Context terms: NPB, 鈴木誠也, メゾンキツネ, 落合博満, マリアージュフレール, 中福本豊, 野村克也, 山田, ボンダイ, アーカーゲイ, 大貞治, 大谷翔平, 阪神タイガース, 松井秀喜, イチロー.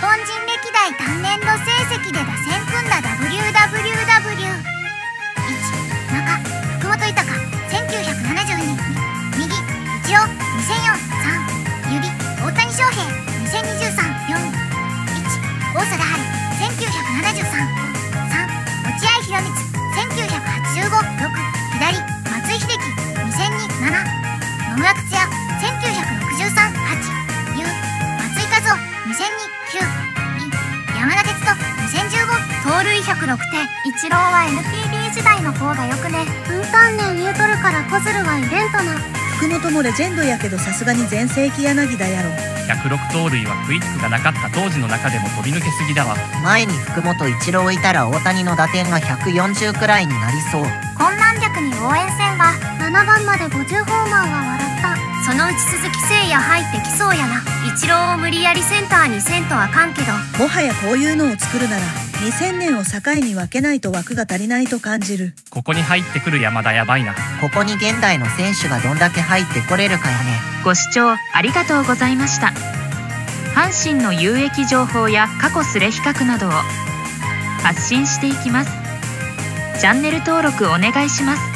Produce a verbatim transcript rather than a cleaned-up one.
本人歴代単年度成績で打線組んだ ダブリューダブリューダブリューいち 中福本豊せんきゅうひゃくななじゅうに右一郎にせんよん さん指大谷翔平にせんにじゅうさん よん いち大貞治せんきゅうひゃくななじゅうさん さん落合博満せんきゅうひゃくはちじゅうご ろく左松井秀喜にせんに なな野村克也せんきゅうひゃくろくじゅうさん はち盗塁ひゃくろくてん、イチローは エヌピービー 時代の方がよくね。分担年言うとるからコズルはイベントな。福本もレジェンドやけどさすがに全盛期柳だやろ。ひゃくろく盗塁はクイックがなかった当時の中でも飛び抜けすぎだわ。前に福本イチローいたら大谷の打点がひゃくよんじゅうくらいになりそう。こんなん逆に応援戦はななばんまでごじゅうホーマーは笑った。そのうち鈴木誠也入ってきそうやな。イチローを無理やりセンターにせんとあかんけど、もはやこういうのを作るならにせんねんを境に分けないと枠が足りないと感じる。ここに入ってくる山田やばいな。ここに現代の選手がどんだけ入ってこれるかやね。ご視聴ありがとうございました。阪神の有益情報や過去スレ比較などを発信していきます。チャンネル登録お願いします。